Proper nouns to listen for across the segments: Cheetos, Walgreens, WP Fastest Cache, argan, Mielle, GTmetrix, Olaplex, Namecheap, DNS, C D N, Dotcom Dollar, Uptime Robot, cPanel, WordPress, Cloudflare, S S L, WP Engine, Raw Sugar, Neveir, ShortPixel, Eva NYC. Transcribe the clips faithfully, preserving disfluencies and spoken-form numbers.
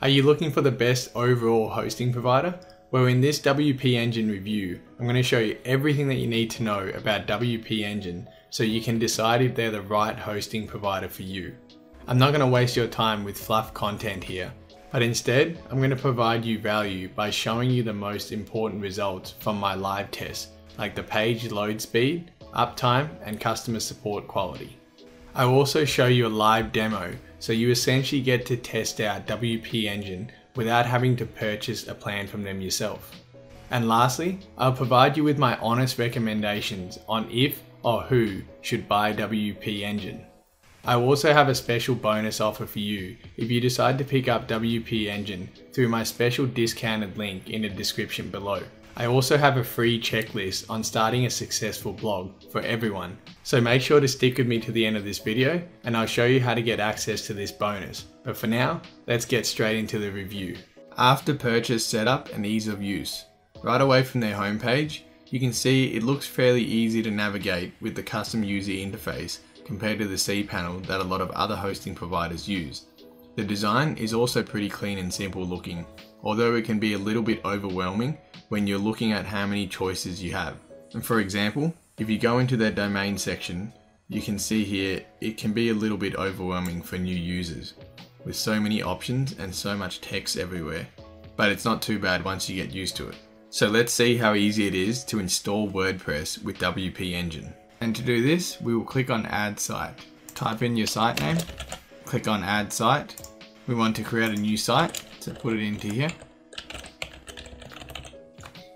Are you looking for the best overall hosting provider? Well, in this W P Engine review, I'm going to show you everything that you need to know about W P Engine so you can decide if they're the right hosting provider for you. I'm not going to waste your time with fluff content here, but instead, I'm going to provide you value by showing you the most important results from my live tests, like the page load speed, uptime, and customer support quality. I'll also show you a live demo, so you essentially get to test out W P Engine without having to purchase a plan from them yourself. And lastly, I'll provide you with my honest recommendations on if or who should buy W P Engine. I also have a special bonus offer for you if you decide to pick up W P Engine through my special discounted link in the description below. I also have a free checklist on starting a successful blog for everyone, so make sure to stick with me to the end of this video and I'll show you how to get access to this bonus. But for now, let's get straight into the review. After purchase setup and ease of use. Right away from their homepage, you can see it looks fairly easy to navigate with the custom user interface compared to the cPanel that a lot of other hosting providers use. The design is also pretty clean and simple looking, although it can be a little bit overwhelming when you're looking at how many choices you have. And for example, if you go into their domain section, you can see here, it can be a little bit overwhelming for new users with so many options and so much text everywhere, but it's not too bad once you get used to it. So let's see how easy it is to install WordPress with W P Engine. And to do this, we will click on Add Site. Type in your site name, click on Add Site. We want to create a new site, so put it into here.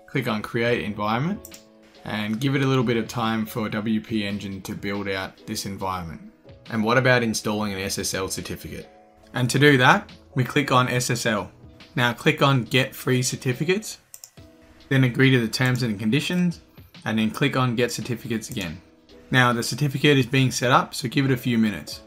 Click on Create Environment and give it a little bit of time for W P Engine to build out this environment. And what about installing an S S L certificate? And to do that, we click on S S L. Now click on Get Free Certificates, then agree to the terms and conditions, and then click on Get Certificates again. Now the certificate is being set up, so give it a few minutes.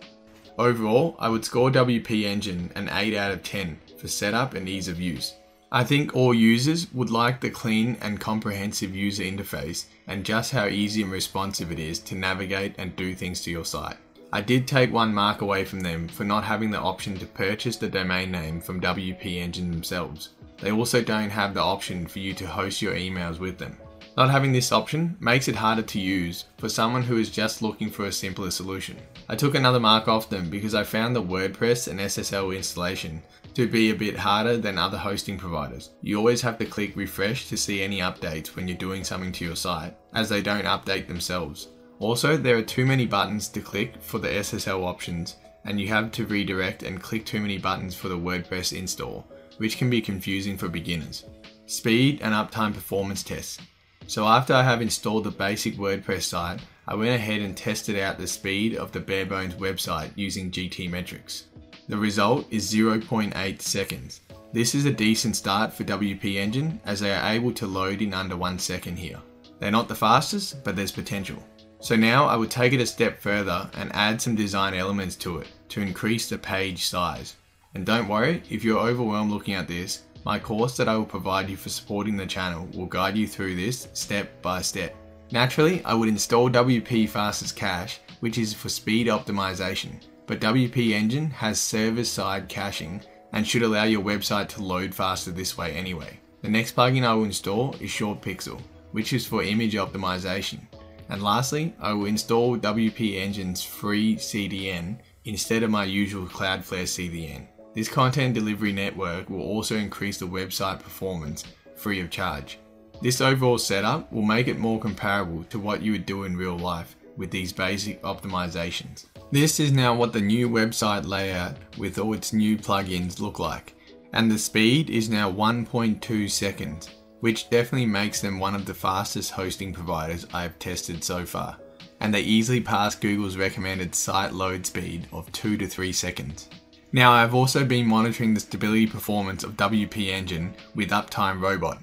Overall, I would score W P Engine an eight out of ten for setup and ease of use. I think all users would like the clean and comprehensive user interface and just how easy and responsive it is to navigate and do things to your site. I did take one mark away from them for not having the option to purchase the domain name from W P Engine themselves. They also don't have the option for you to host your emails with them. Not having this option makes it harder to use for someone who is just looking for a simpler solution. I took another mark off them because I found the WordPress and S S L installation to be a bit harder than other hosting providers. You always have to click refresh to see any updates when you're doing something to your site, as they don't update themselves. Also, there are too many buttons to click for the S S L options, and you have to redirect and click too many buttons for the WordPress install, which can be confusing for beginners. Speed and uptime performance tests. So after I have installed the basic WordPress site, I went ahead and tested out the speed of the barebones website using GTmetrix. The result is zero point eight seconds. This is a decent start for W P Engine as they are able to load in under one second here. They're not the fastest, but there's potential. So now I would take it a step further and add some design elements to it to increase the page size. And don't worry, if you're overwhelmed looking at this, my course that I will provide you for supporting the channel will guide you through this step by step. Naturally, I would install W P Fastest Cache, which is for speed optimization, but W P Engine has server-side caching and should allow your website to load faster this way anyway. The next plugin I will install is ShortPixel, which is for image optimization. And lastly, I will install W P Engine's free C D N instead of my usual Cloudflare C D N. This content delivery network will also increase the website performance free of charge. This overall setup will make it more comparable to what you would do in real life with these basic optimizations. This is now what the new website layout with all its new plugins look like. And the speed is now one point two seconds, which definitely makes them one of the fastest hosting providers I have tested so far. And they easily pass Google's recommended site load speed of two to three seconds. Now I've also been monitoring the stability performance of W P Engine with Uptime Robot,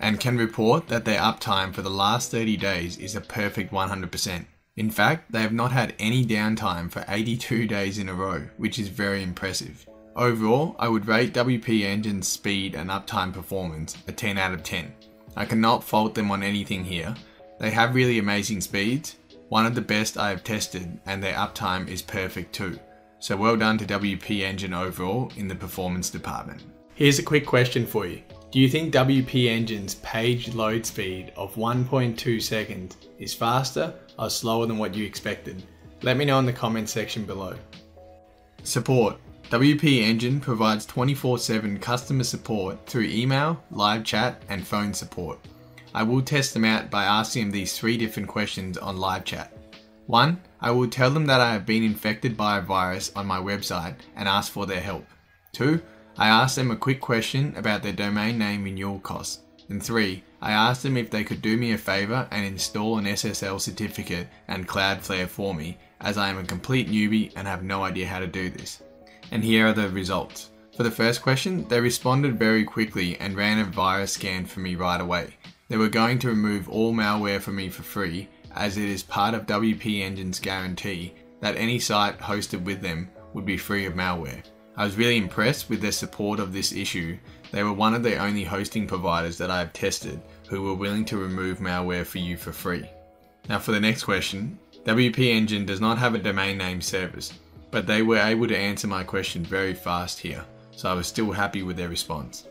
and can report that their uptime for the last thirty days is a perfect one hundred percent. In fact, they have not had any downtime for eighty-two days in a row, which is very impressive. Overall, I would rate W P Engine's speed and uptime performance a ten out of ten. I cannot fault them on anything here. They have really amazing speeds, one of the best I have tested, and their uptime is perfect too. So well done to W P Engine overall in the performance department. Here's a quick question for you. Do you think W P Engine's page load speed of one point two seconds is faster or slower than what you expected? Let me know in the comments section below. Support. W P Engine provides twenty-four seven customer support through email, live chat, and phone support. I will test them out by asking them these three different questions on live chat. One, I will tell them that I have been infected by a virus on my website and ask for their help. Two, I asked them a quick question about their domain name renewal costs. And three, I asked them if they could do me a favor and install an S S L certificate and Cloudflare for me, as I am a complete newbie and have no idea how to do this. And here are the results. For the first question, they responded very quickly and ran a virus scan for me right away. They were going to remove all malware for me for free, as it is part of W P Engine's guarantee that any site hosted with them would be free of malware. I was really impressed with their support of this issue. They were one of the only hosting providers that I have tested who were willing to remove malware for you for free. Now for the next question, W P Engine does not have a domain name service, but they were able to answer my question very fast here, so I was still happy with their response.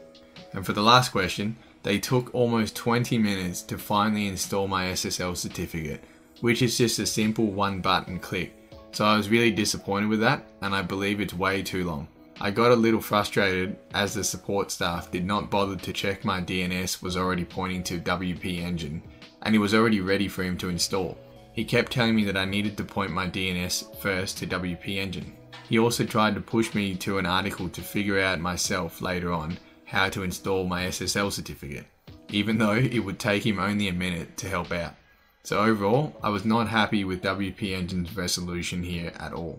And for the last question, they took almost twenty minutes to finally install my S S L certificate, which is just a simple one button click. So I was really disappointed with that, and I believe it's way too long. I got a little frustrated as the support staff did not bother to check my D N S was already pointing to W P Engine, and it was already ready for him to install. He kept telling me that I needed to point my D N S first to W P Engine. He also tried to push me to an article to figure out myself later on how to install my S S L certificate, even though it would take him only a minute to help out. So overall, I was not happy with W P Engine's resolution here at all.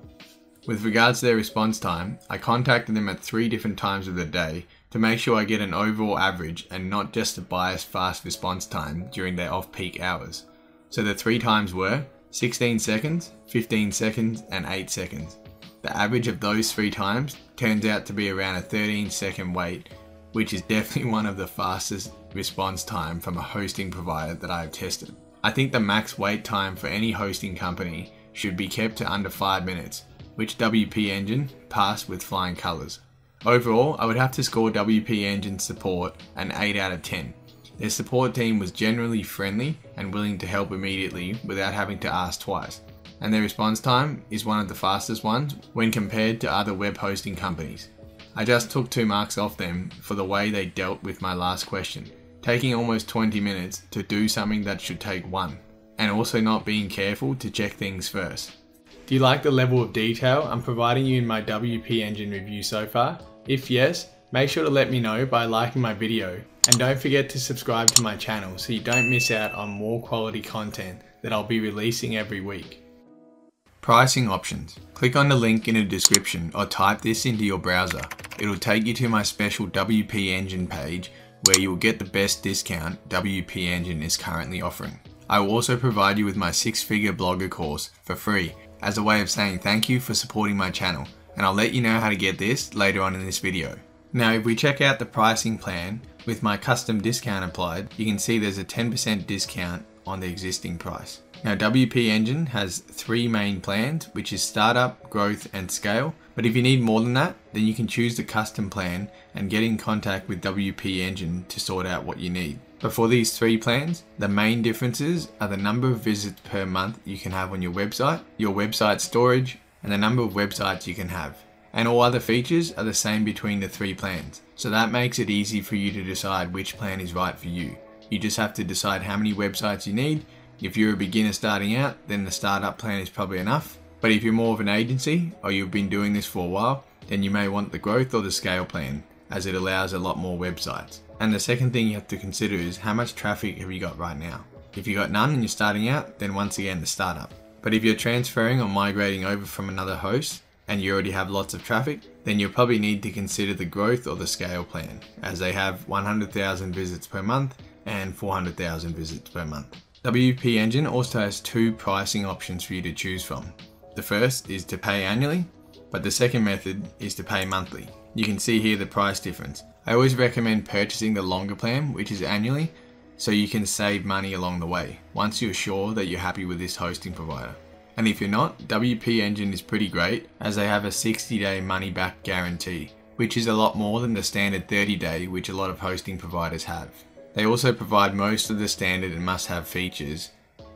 With regards to their response time, I contacted them at three different times of the day to make sure I get an overall average and not just a biased fast response time during their off-peak hours. So the three times were sixteen seconds, fifteen seconds, and eight seconds. The average of those three times turns out to be around a thirteen second wait, which is definitely one of the fastest response time from a hosting provider that I've tested. I think the max wait time for any hosting company should be kept to under five minutes, which W P Engine passed with flying colors. Overall, I would have to score W P Engine support an eight out of ten. Their support team was generally friendly and willing to help immediately without having to ask twice. And their response time is one of the fastest ones when compared to other web hosting companies. I just took two marks off them for the way they dealt with my last question, taking almost twenty minutes to do something that should take one, and also not being careful to check things first. Do you like the level of detail I'm providing you in my W P Engine review so far? If yes, make sure to let me know by liking my video. And don't forget to subscribe to my channel so you don't miss out on more quality content that I'll be releasing every week. Pricing options. Click on the link in the description or type this into your browser. It'll take you to my special W P Engine page where you'll get the best discount W P Engine is currently offering. I will also provide you with my six figure blogger course for free as a way of saying thank you for supporting my channel, and I'll let you know how to get this later on in this video. Now if we check out the pricing plan, with my custom discount applied, you can see there's a ten percent discount on the existing price. Now W P Engine has three main plans, which is startup, growth, and scale. But if you need more than that, then you can choose the custom plan and get in contact with W P Engine to sort out what you need. But for these three plans, the main differences are the number of visits per month you can have on your website, your website storage, and the number of websites you can have. And all other features are the same between the three plans. So that makes it easy for you to decide which plan is right for you. You just have to decide how many websites you need. If you're a beginner starting out, then the startup plan is probably enough. But if you're more of an agency or you've been doing this for a while, then you may want the growth or the scale plan, as it allows a lot more websites. And the second thing you have to consider is how much traffic have you got right now? If you got none and you're starting out, then once again, the startup. But if you're transferring or migrating over from another host, and you already have lots of traffic, then you'll probably need to consider the growth or the scale plan, as they have one hundred thousand visits per month and four hundred thousand visits per month. W P Engine also has two pricing options for you to choose from. The first is to pay annually, but the second method is to pay monthly. You can see here the price difference. I always recommend purchasing the longer plan, which is annually, so you can save money along the way, once you're sure that you're happy with this hosting provider. And if you're not, W P Engine is pretty great as they have a sixty day money back guarantee, which is a lot more than the standard thirty day which a lot of hosting providers have. They also provide most of the standard and must-have features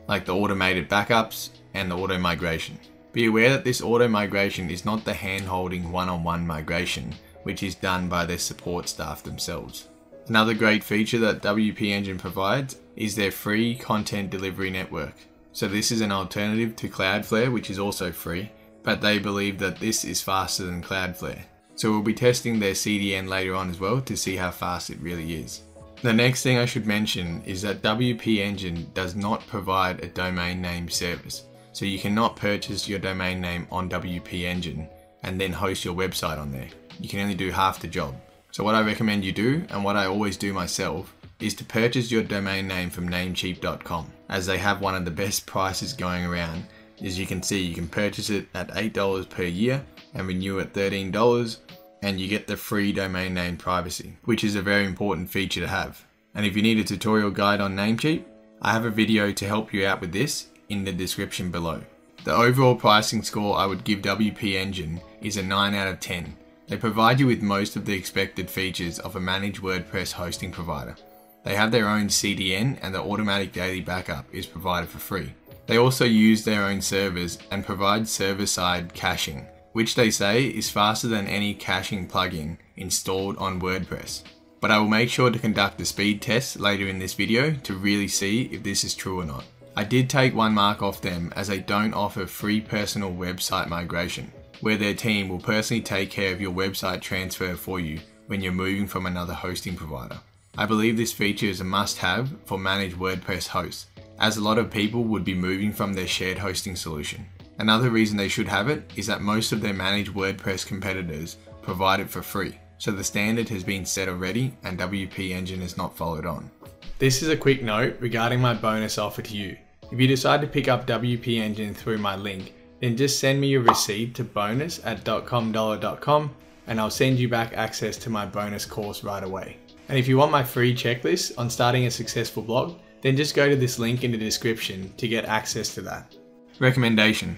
like the automated backups and the auto migration. Be aware that this auto migration is not the hand-holding one-on-one migration which is done by their support staff themselves. Another great feature that W P Engine provides is their free content delivery network. So this is an alternative to Cloudflare, which is also free, but they believe that this is faster than Cloudflare. So we'll be testing their C D N later on as well to see how fast it really is. The next thing I should mention is that W P Engine does not provide a domain name service. So you cannot purchase your domain name on W P Engine and then host your website on there. You can only do half the job. So what I recommend you do, and what I always do myself, is to purchase your domain name from Namecheap dot com, as they have one of the best prices going around. As you can see, you can purchase it at eight dollars per year and renew at thirteen dollars, and you get the free domain name privacy, which is a very important feature to have. And if you need a tutorial guide on Namecheap, I have a video to help you out with this in the description below. The overall pricing score I would give W P Engine is a nine out of ten. They provide you with most of the expected features of a managed WordPress hosting provider. They have their own C D N and the automatic daily backup is provided for free. They also use their own servers and provide server-side caching, which they say is faster than any caching plugin installed on WordPress. But I will make sure to conduct a speed test later in this video to really see if this is true or not. I did take one mark off them as they don't offer free personal website migration, where their team will personally take care of your website transfer for you when you're moving from another hosting provider. I believe this feature is a must-have for managed WordPress hosts, as a lot of people would be moving from their shared hosting solution. Another reason they should have it is that most of their managed WordPress competitors provide it for free, so the standard has been set already and W P Engine has not followed on. This is a quick note regarding my bonus offer to you. If you decide to pick up W P Engine through my link, then just send me your receipt to bonus at dot com dollar dot com and I'll send you back access to my bonus course right away. And if you want my free checklist on starting a successful blog, then just go to this link in the description to get access to that. Recommendation.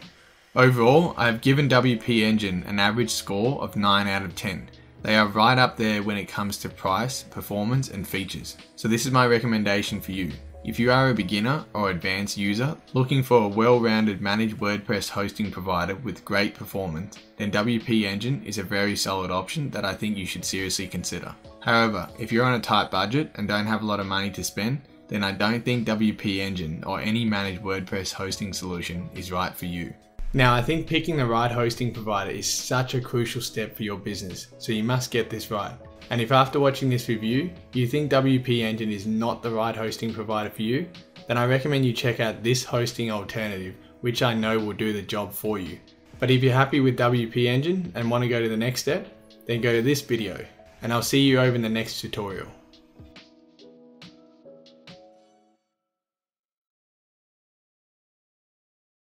Overall, I've given W P Engine an average score of nine out of ten. They are right up there when it comes to price, performance, and features. So this is my recommendation for you. If you are a beginner or advanced user looking for a well-rounded managed WordPress hosting provider with great performance, then W P Engine is a very solid option that I think you should seriously consider. However, if you're on a tight budget and don't have a lot of money to spend, then I don't think W P Engine or any managed WordPress hosting solution is right for you. Now, I think picking the right hosting provider is such a crucial step for your business, so you must get this right. And if after watching this review, you think W P Engine is not the right hosting provider for you, then I recommend you check out this hosting alternative, which I know will do the job for you. But if you're happy with W P Engine and want to go to the next step, then go to this video, and I'll see you over in the next tutorial.